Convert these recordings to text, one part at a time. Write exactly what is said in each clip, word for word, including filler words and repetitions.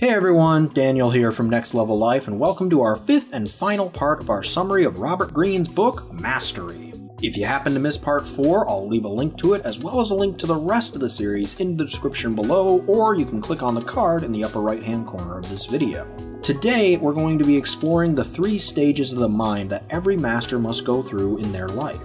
Hey everyone, Daniel here from Next Level Life, and welcome to our fifth and final part of our summary of Robert Greene's book, Mastery. If you happen to miss part four, I'll leave a link to it as well as a link to the rest of the series in the description below, or you can click on the card in the upper right hand corner of this video. Today, we're going to be exploring the three stages of the mind that every master must go through in their life.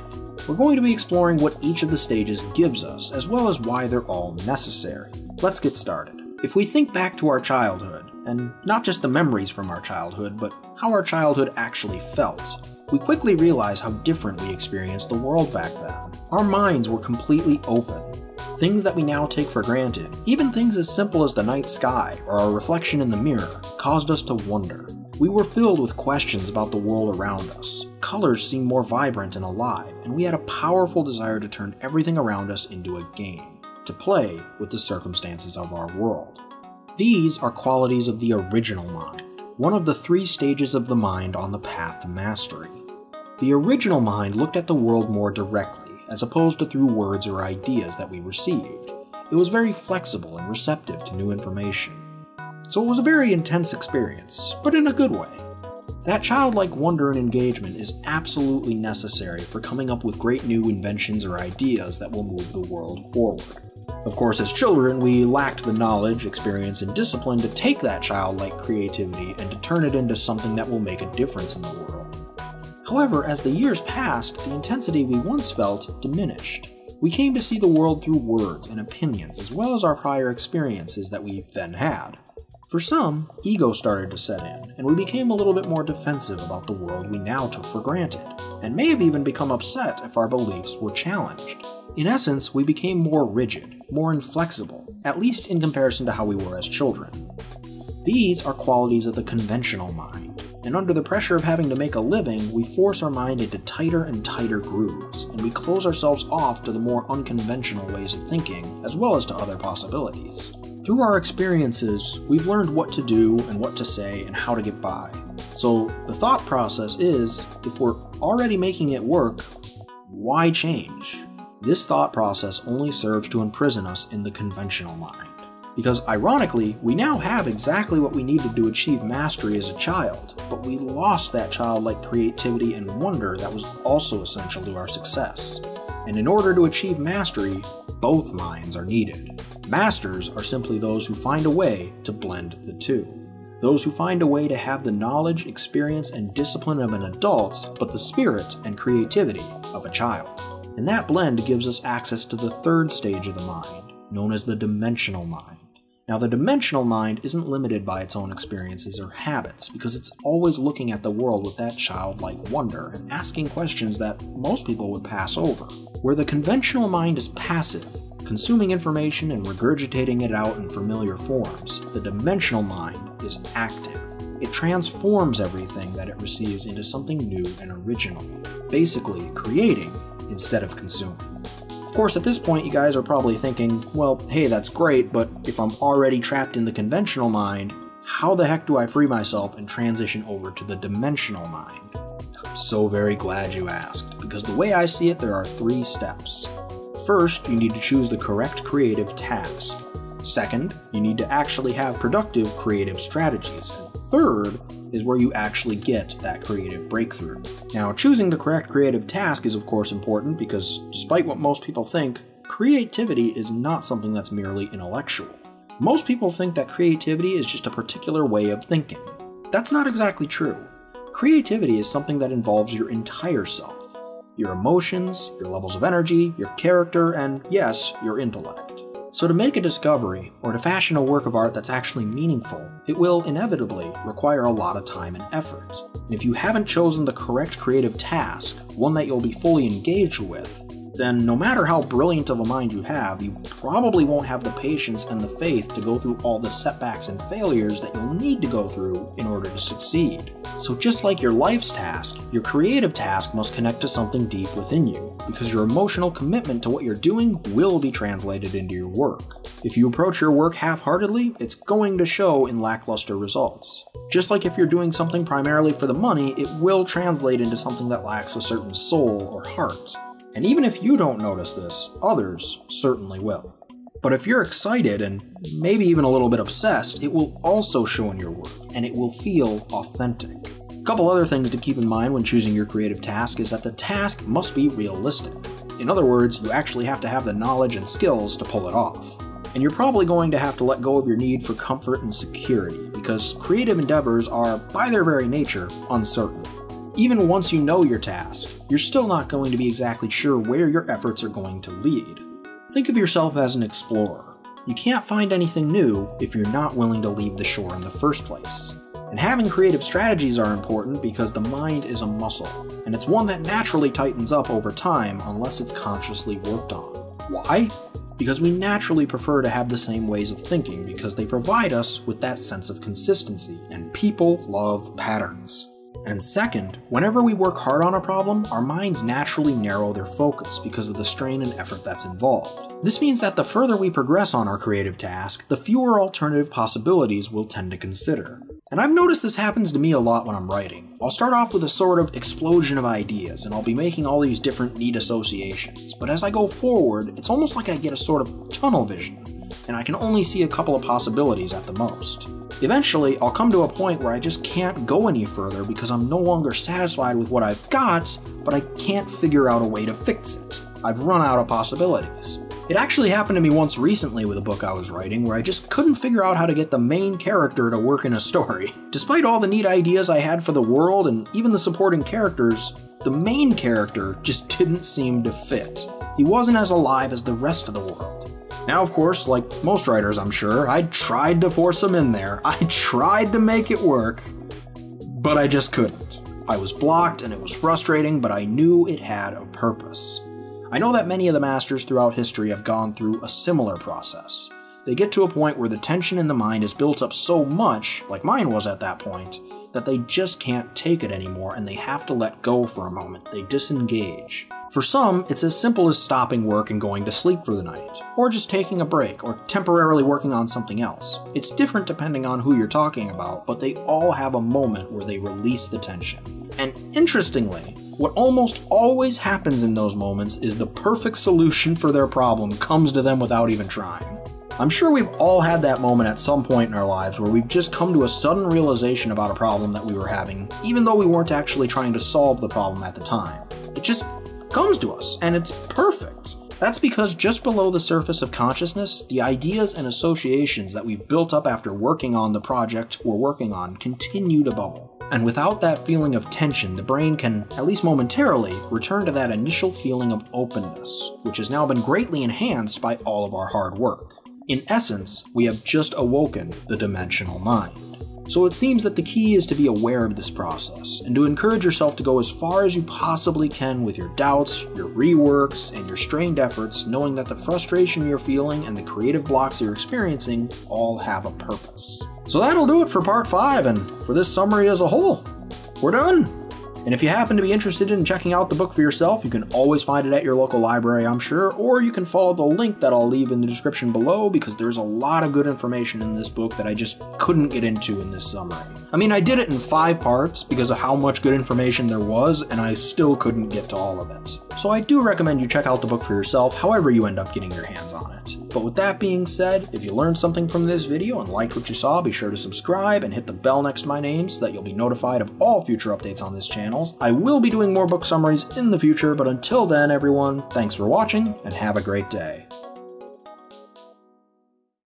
We're going to be exploring what each of the stages gives us, as well as why they're all necessary. Let's get started. If we think back to our childhood, and not just the memories from our childhood, but how our childhood actually felt, we quickly realize how different we experienced the world back then. Our minds were completely open. Things that we now take for granted, even things as simple as the night sky or our reflection in the mirror, caused us to wonder. We were filled with questions about the world around us. Colors seemed more vibrant and alive, and we had a powerful desire to turn everything around us into a game, to play with the circumstances of our world. These are qualities of the original mind, one of the three stages of the mind on the path to mastery. The original mind looked at the world more directly, as opposed to through words or ideas that we received. It was very flexible and receptive to new information. So it was a very intense experience, but in a good way. That childlike wonder and engagement is absolutely necessary for coming up with great new inventions or ideas that will move the world forward. Of course, as children, we lacked the knowledge, experience, and discipline to take that childlike creativity and to turn it into something that will make a difference in the world. However, as the years passed, the intensity we once felt diminished. We came to see the world through words and opinions, as well as our prior experiences that we then had. For some, ego started to set in, and we became a little bit more defensive about the world we now took for granted, and may have even become upset if our beliefs were challenged. In essence, we became more rigid, more inflexible, at least in comparison to how we were as children. These are qualities of the conventional mind, and under the pressure of having to make a living, we force our mind into tighter and tighter grooves, and we close ourselves off to the more unconventional ways of thinking, as well as to other possibilities. Through our experiences, we've learned what to do and what to say and how to get by. So the thought process is, if we're already making it work, why change? This thought process only serves to imprison us in the conventional mind. Because ironically, we now have exactly what we needed to achieve mastery as a child, but we lost that childlike creativity and wonder that was also essential to our success. And in order to achieve mastery, both minds are needed. Masters are simply those who find a way to blend the two. Those who find a way to have the knowledge, experience, and discipline of an adult, but the spirit and creativity of a child. And that blend gives us access to the third stage of the mind, known as the dimensional mind. Now, the dimensional mind isn't limited by its own experiences or habits, because it's always looking at the world with that childlike wonder and asking questions that most people would pass over. Where the conventional mind is passive, consuming information and regurgitating it out in familiar forms, the dimensional mind is active. It transforms everything that it receives into something new and original, basically creating instead of consuming. Of course, at this point, you guys are probably thinking, well, hey, that's great, but if I'm already trapped in the conventional mind, how the heck do I free myself and transition over to the dimensional mind? I'm so very glad you asked, because the way I see it, there are three steps. First, you need to choose the correct creative task. Second, you need to actually have productive creative strategies. And third is where you actually get that creative breakthrough. Now, choosing the correct creative task is of course important because, despite what most people think, creativity is not something that's merely intellectual. Most people think that creativity is just a particular way of thinking. That's not exactly true. Creativity is something that involves your entire self. Your emotions, your levels of energy, your character, and yes, your intellect. So to make a discovery, or to fashion a work of art that's actually meaningful, it will inevitably require a lot of time and effort. And if you haven't chosen the correct creative task, one that you'll be fully engaged with, then no matter how brilliant of a mind you have, you probably won't have the patience and the faith to go through all the setbacks and failures that you'll need to go through in order to succeed. So just like your life's task, your creative task must connect to something deep within you, because your emotional commitment to what you're doing will be translated into your work. If you approach your work half-heartedly, it's going to show in lackluster results. Just like if you're doing something primarily for the money, it will translate into something that lacks a certain soul or heart. And even if you don't notice this, others certainly will. But if you're excited and maybe even a little bit obsessed, it will also show in your work, and it will feel authentic. A couple other things to keep in mind when choosing your creative task is that the task must be realistic. In other words, you actually have to have the knowledge and skills to pull it off. And you're probably going to have to let go of your need for comfort and security, because creative endeavors are, by their very nature, uncertain. Even once you know your task, you're still not going to be exactly sure where your efforts are going to lead. Think of yourself as an explorer. You can't find anything new if you're not willing to leave the shore in the first place. And having creative strategies are important because the mind is a muscle, and it's one that naturally tightens up over time unless it's consciously worked on. Why? Because we naturally prefer to have the same ways of thinking because they provide us with that sense of consistency, and people love patterns. And second, whenever we work hard on a problem, our minds naturally narrow their focus because of the strain and effort that's involved. This means that the further we progress on our creative task, the fewer alternative possibilities we'll tend to consider. And I've noticed this happens to me a lot when I'm writing. I'll start off with a sort of explosion of ideas, and I'll be making all these different neat associations. But as I go forward, it's almost like I get a sort of tunnel vision, and I can only see a couple of possibilities at the most. Eventually, I'll come to a point where I just can't go any further because I'm no longer satisfied with what I've got, but I can't figure out a way to fix it. I've run out of possibilities. It actually happened to me once recently with a book I was writing where I just couldn't figure out how to get the main character to work in a story. Despite all the neat ideas I had for the world and even the supporting characters, the main character just didn't seem to fit. He wasn't as alive as the rest of the world. Now, of course, like most writers, I'm sure, I tried to force him in there. I tried to make it work, but I just couldn't. I was blocked and it was frustrating, but I knew it had a purpose. I know that many of the masters throughout history have gone through a similar process. They get to a point where the tension in the mind is built up so much, like mine was at that point, that they just can't take it anymore and they have to let go for a moment. They disengage. For some, it's as simple as stopping work and going to sleep for the night, or just taking a break, or temporarily working on something else. It's different depending on who you're talking about, but they all have a moment where they release the tension. And interestingly, what almost always happens in those moments is the perfect solution for their problem comes to them without even trying. I'm sure we've all had that moment at some point in our lives where we've just come to a sudden realization about a problem that we were having, even though we weren't actually trying to solve the problem at the time. It just comes to us, and it's perfect. That's because just below the surface of consciousness, the ideas and associations that we've built up after working on the project we're working on continue to bubble. And without that feeling of tension, the brain can, at least momentarily, return to that initial feeling of openness, which has now been greatly enhanced by all of our hard work. In essence, we have just awoken the dimensional mind. So it seems that the key is to be aware of this process, and to encourage yourself to go as far as you possibly can with your doubts, your reworks, and your strained efforts, knowing that the frustration you're feeling and the creative blocks you're experiencing all have a purpose. So that'll do it for part five, and for this summary as a whole. We're done! And if you happen to be interested in checking out the book for yourself, you can always find it at your local library, I'm sure, or you can follow the link that I'll leave in the description below, because there's a lot of good information in this book that I just couldn't get into in this summary. I mean, I did it in five parts because of how much good information there was, and I still couldn't get to all of it. So I do recommend you check out the book for yourself, however you end up getting your hands on it. But with that being said, if you learned something from this video and liked what you saw, be sure to subscribe and hit the bell next to my name so that you'll be notified of all future updates on this channel. I will be doing more book summaries in the future, but until then, everyone, thanks for watching and have a great day.